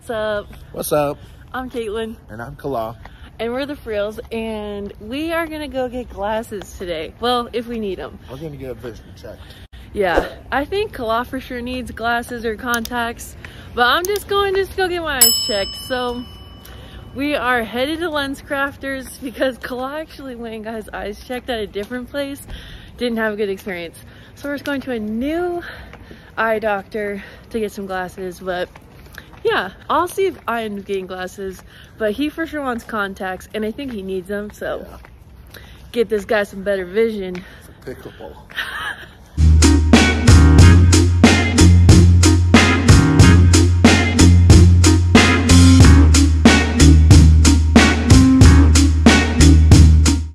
What's up? What's up? I'm Kaitlyn. And I'm Kala. And we're the Friels, and we are gonna go get glasses today. Well, if we need them. We're gonna get a vision check. Yeah, I think Kala for sure needs glasses or contacts, but I'm just going to go get my eyes checked. So we are headed to Lens Crafters because Kala actually went and got his eyes checked at a different place. Didn't have a good experience. So we're just going to a new eye doctor to get some glasses, but yeah, I'll see if I end up getting glasses, but he for sure wants contacts and I think he needs them, so yeah. Get this guy some better vision. It's a pickle ball.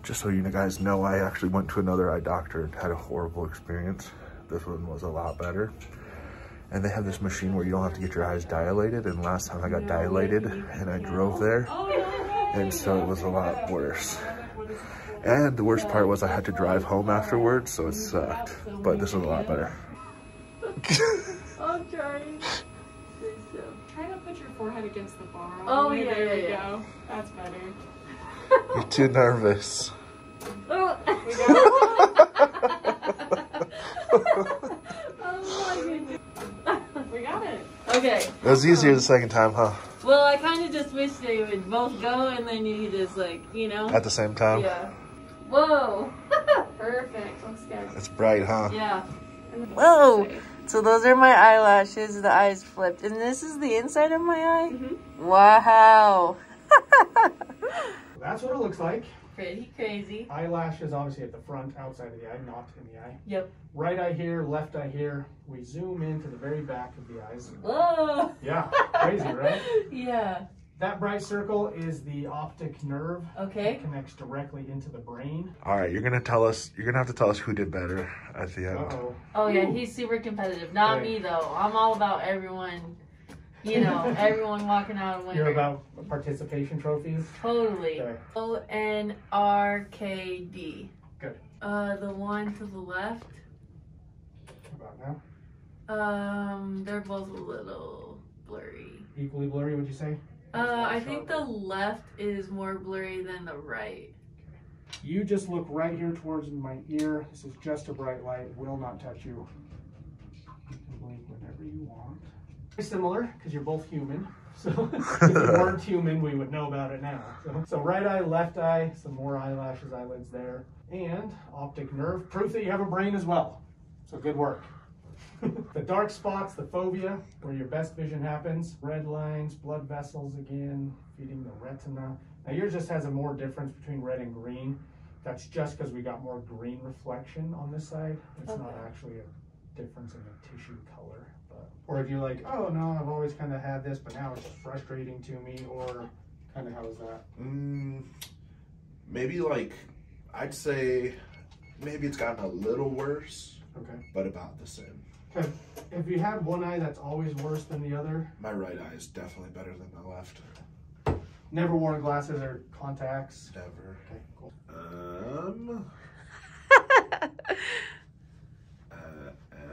Just so you guys know, I actually went to another eye doctor and had a horrible experience. This one was a lot better. And they have this machine where you don't have to get your eyes dilated, and last time I got dilated and I drove there, and so it was a lot worse. And the worst part was I had to drive home afterwards, so it sucked, but this was a lot better. I'm trying. Try to put your forehead against the bar. Oh yeah, there we go. That's better. You're too nervous. Okay. It was easier the second time, huh? Well, I kind of just wish they would both go and then you just, like, you know? At the same time? Yeah. Whoa. Perfect. Looks good. It's bright, huh? Yeah. Whoa. So those are my eyelashes. The eyes flipped. And this is the inside of my eye? Mm-hmm. Wow. That's what it looks like. Pretty crazy. Eyelash is obviously at the front, outside of the eye, not in the eye. Yep. Right eye here, left eye here. We zoom into the very back of the eyes. Whoa! Yeah, crazy, right? Yeah. That bright circle is the optic nerve. Okay. It connects directly into the brain. All right, you're gonna have to tell us who did better at the end. Uh-oh. Oh yeah, he's super competitive. Not me though. I'm all about everyone. You know, everyone walking out and winning. You're about participation trophies? Totally. O-N-R-K-D. Good. The one to the left. About now? They're both a little blurry. Equally blurry, would you say? I think the left is more blurry than the right. Okay. You just look right here towards my ear. This is just a bright light. Will not touch you. You can blink whenever you want. Similar, because you're both human, so if you weren't human we would know about it now. So right eye, left eye, some more eyelashes, eyelids there, and optic nerve, proof that you have a brain as well, so good work. The dark spots, the fovea, where your best vision happens, red lines, blood vessels again, feeding the retina. Now yours just has a more difference between red and green. That's just because we got more green reflection on this side. It's okay. Not actually a difference in the tissue color. Or if you're like, oh no, I've always kind of had this, but now it's frustrating to me, or kind of how is that? Maybe like, I'd say maybe it's gotten a little worse, okay, but about the same. Okay. If you have one eye that's always worse than the other? My right eye is definitely better than the left. Never worn glasses or contacts? Never. Okay, cool.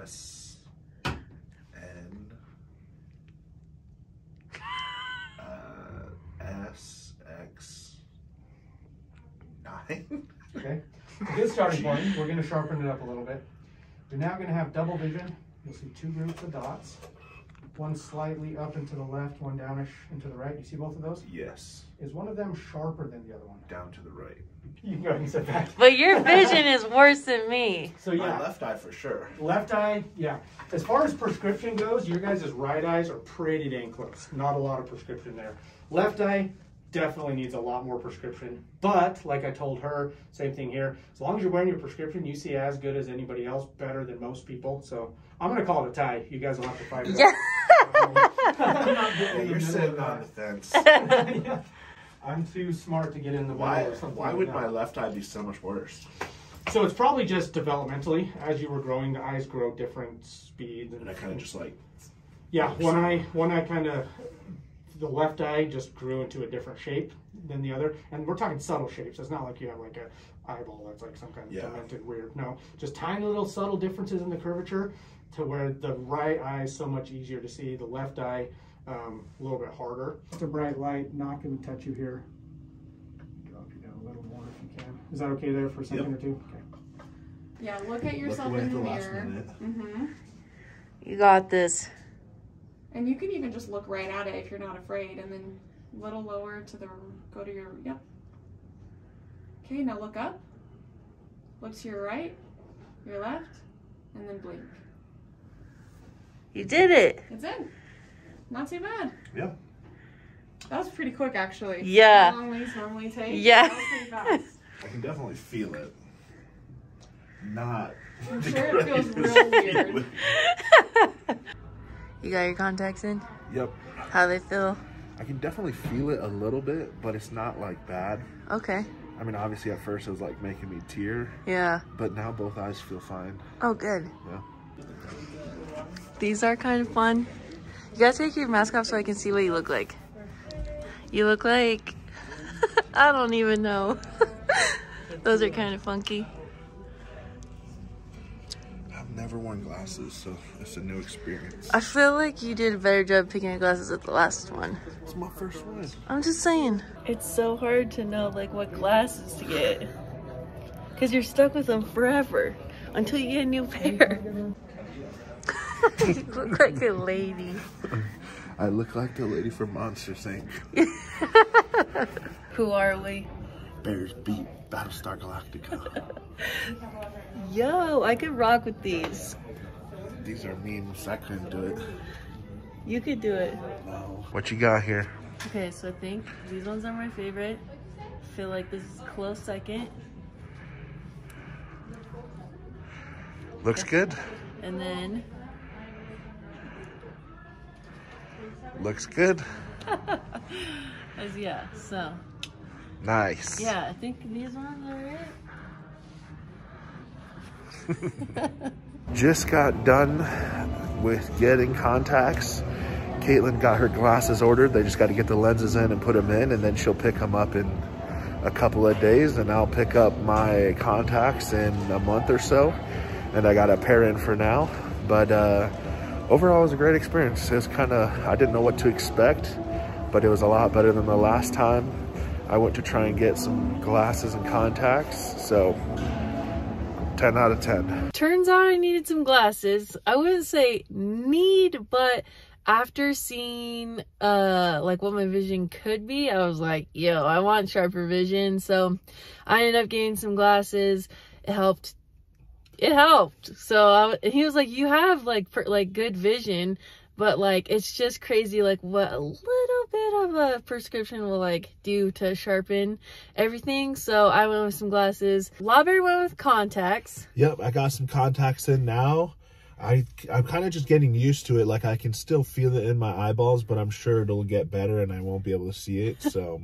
S. X9. Okay, good starting point. We're going to sharpen it up a little bit. You're now going to have double vision. You'll see two groups of dots. One slightly up and to the left, one downish and to the right. You see both of those? Yes. Is one of them sharper than the other one? Down to the right. You can go ahead and sit back. But your vision is worse than me. So yeah, my left eye for sure. Left eye, yeah. As far as prescription goes, your guys' right eyes are pretty dang close. Not a lot of prescription there. Left eye definitely needs a lot more prescription. But like I told her, same thing here. As long as you're wearing your prescription, you see as good as anybody else, better than most people. So I'm going to call it a tie. You guys will have to fight it. Yeah. Yeah, you're sitting on the fence. Yeah. I'm too smart to get in the way or something. Why would my left eye be so much worse? So it's probably just developmentally. As you were growing, the eyes grow different speeds. And I kind of just like... Yeah, one eye kind of... The left eye just grew into a different shape than the other. And we're talking subtle shapes. It's not like you have like an eyeball that's like some kind of demented weird. No, just tiny little subtle differences in the curvature to where the right eye is so much easier to see. The left eye a little bit harder. It's a bright light, not going to touch you here. Drop you down a little more if you can. Is that okay there for a second or two? Okay. Yeah, look at yourself in the mirror. Mm-hmm. You got this. And you can even just look right at it if you're not afraid, and then a little lower to the, go to your, yep. Okay, now look up, look to your right, your left, and then blink. You did it. It's in. Not too bad. Yeah. That was pretty quick, actually. Yeah. How long these normally take. Yeah. That was pretty fast. I can definitely feel it. Not. I'm sure it feels real weird. You got your contacts in? Yep. How they feel? I can definitely feel it a little bit, but it's not like bad. Okay. I mean, obviously at first it was like making me tear. Yeah. But now both eyes feel fine. Oh, good. Yeah. These are kind of fun. You gotta take your mask off so I can see what you look like. You look like... I don't even know. Those are kind of funky. I've never worn glasses, so it's a new experience. I feel like you did a better job picking up glasses at the last one. It's my first one. I'm just saying. It's so hard to know like what glasses to get. Because you're stuck with them forever. Until you get a new pair. You look like a lady. I look like the lady from Monsters, Inc. Who are we? Bears beat Battlestar Galactica. Yo, I could rock with these. These are memes. I couldn't do it. You could do it. No. What you got here? Okay, so I think these ones are my favorite. I feel like this is a close second. Looks good. And then... Looks good. Yeah, so. Nice. Yeah, I think these ones are it. Just got done with getting contacts. Kaitlyn got her glasses ordered. They just got to get the lenses in and put them in, and then she'll pick them up in a couple of days, and I'll pick up my contacts in a month or so. And I got a pair in for now, but overall it was a great experience. It's kind of, I didn't know what to expect, but it was a lot better than the last time I went to try and get some glasses and contacts. So 10 out of 10. Turns out I needed some glasses. I wouldn't say need, but after seeing like what my vision could be, I was like, yo, I want sharper vision. So I ended up getting some glasses. It helped. It helped. So he was like, you have like good vision, but like, it's just crazy. Like what a little bit of a prescription will like do to sharpen everything. So I went with some glasses. Lawberry went with contacts. Yep. I got some contacts in now. I'm kind of just getting used to it. Like I can still feel it in my eyeballs, but I'm sure it'll get better and I won't be able to see it. So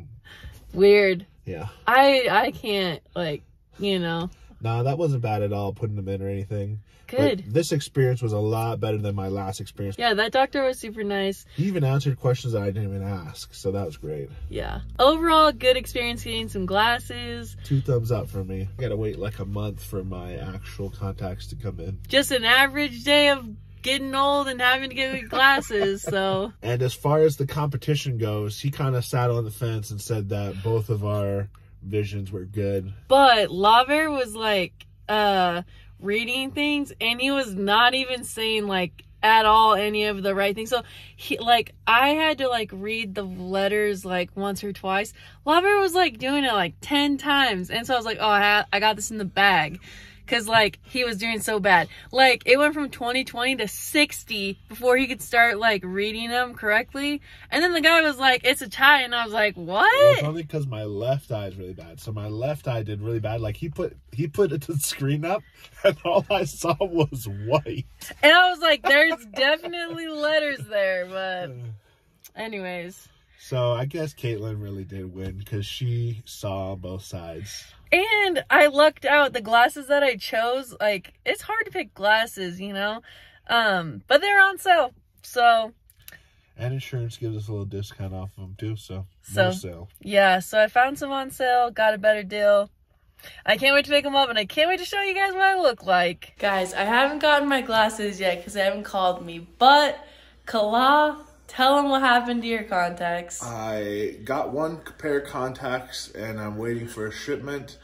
weird. Yeah. I can't like, you know. No, that wasn't bad at all, putting them in or anything. Good. But this experience was a lot better than my last experience. Yeah, that doctor was super nice. He even answered questions that I didn't even ask, so that was great. Yeah. Overall, good experience getting some glasses. 2 thumbs up for me. I gotta wait like a month for my actual contacts to come in. Just an average day of getting old and having to get me glasses, so. And as far as the competition goes, he kind of sat on the fence and said that both of our... visions were good, but Laver was like reading things and he was not even saying like at all any of the right things, so he like I had to like read the letters like once or twice. Laver was like doing it like 10 times, and so I was like, oh, I got this in the bag, because like he was doing so bad. Like it went from 20/20 to 60 before he could start like reading them correctly. And then the guy was like, it's a tie. And I was like, what? Well, it's only because my left eye is really bad. So my left eye did really bad. Like he put the screen up and all I saw was white. And I was like, there's definitely letters there. But anyways. So I guess Kaitlyn really did win because she saw both sides. And I lucked out. The glasses that I chose, like, it's hard to pick glasses, you know? But they're on sale, so. And insurance gives us a little discount off of them, too, so more sale. Yeah, so I found some on sale, got a better deal. I can't wait to pick them up, and I can't wait to show you guys what I look like. Guys, I haven't gotten my glasses yet because they haven't called me, but Kala Tell them what happened to your contacts. I got one pair of contacts, and I'm waiting for a shipment.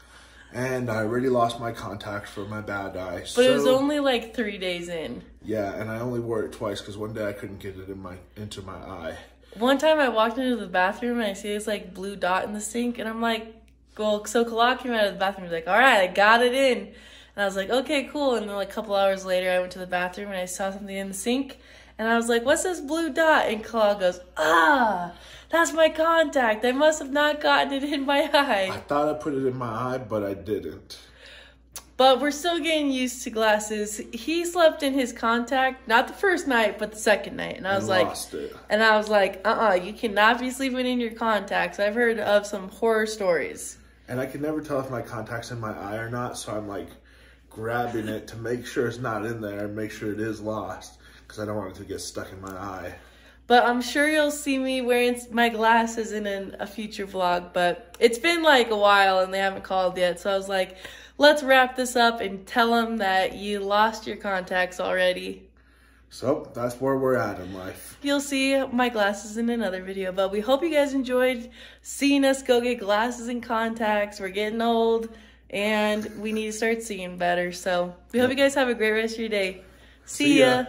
And I already lost my contacts for my bad eye. But so, it was only like 3 days in. Yeah, and I only wore it twice because one day I couldn't get it in into my eye. One time I walked into the bathroom and I see this like blue dot in the sink, and I'm like, well, so Kala came out of the bathroom and was like, all right, I got it in. And I was like, okay, cool. And then like a couple hours later, I went to the bathroom and I saw something in the sink, and I was like, what's this blue dot? And Kala goes, ah, that's my contact. I must have not gotten it in my eye. I thought I put it in my eye, but I didn't. But we're still getting used to glasses. He slept in his contact, not the first night, but the second night. And I was like, lost it. And I was like, you cannot be sleeping in your contacts. I've heard of some horror stories. And I can never tell if my contact's in my eye or not. So I'm like grabbing it to make sure it's not in there and make sure it is lost, because I don't want it to get stuck in my eye. But I'm sure you'll see me wearing my glasses in a future vlog. But it's been like a while and they haven't called yet. So I was like, let's wrap this up and tell them that you lost your contacts already. So that's where we're at in life. You'll see my glasses in another video. But we hope you guys enjoyed seeing us go get glasses and contacts. We're getting old and we need to start seeing better. So we hope you guys have a great rest of your day. See ya.